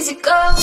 easy go.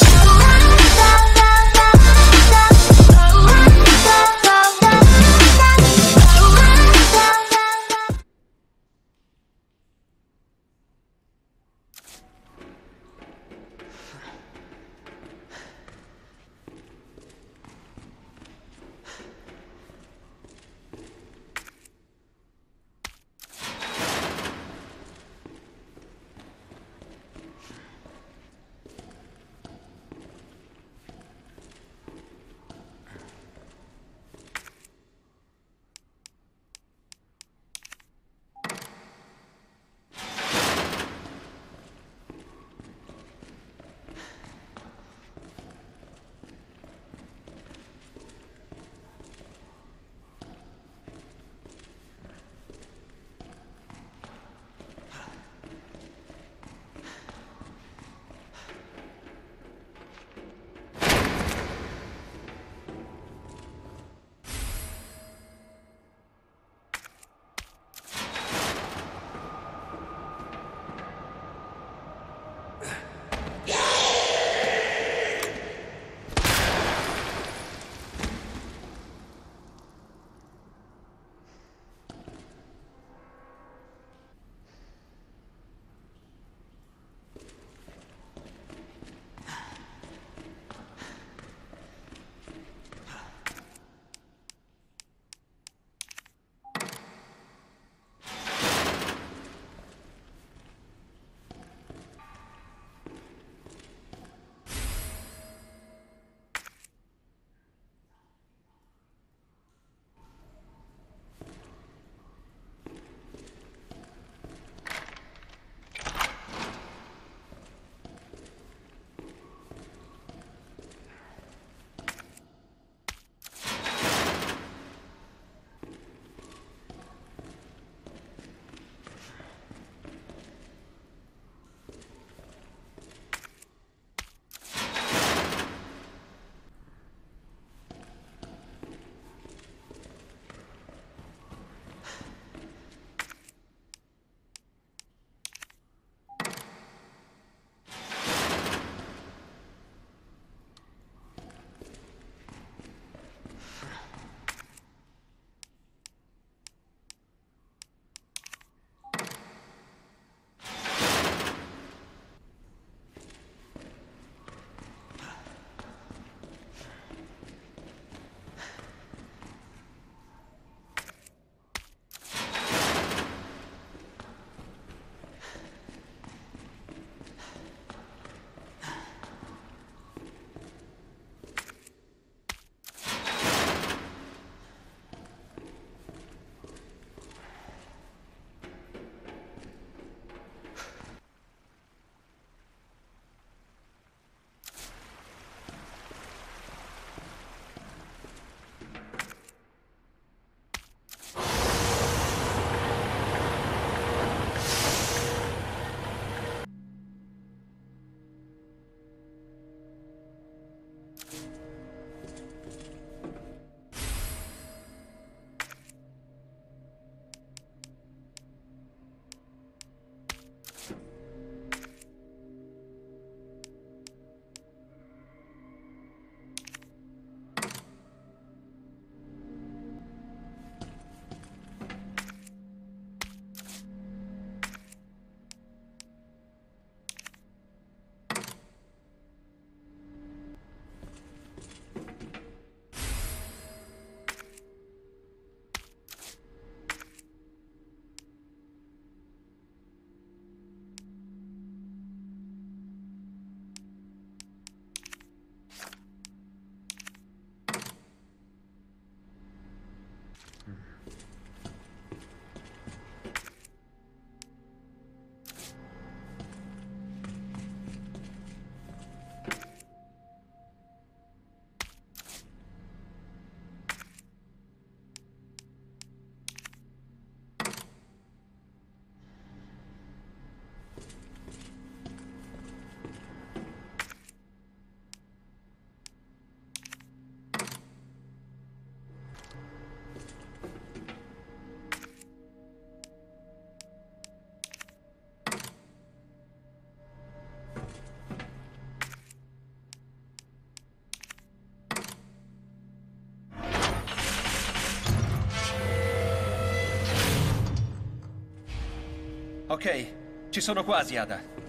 Ok, ci sono quasi, Ada.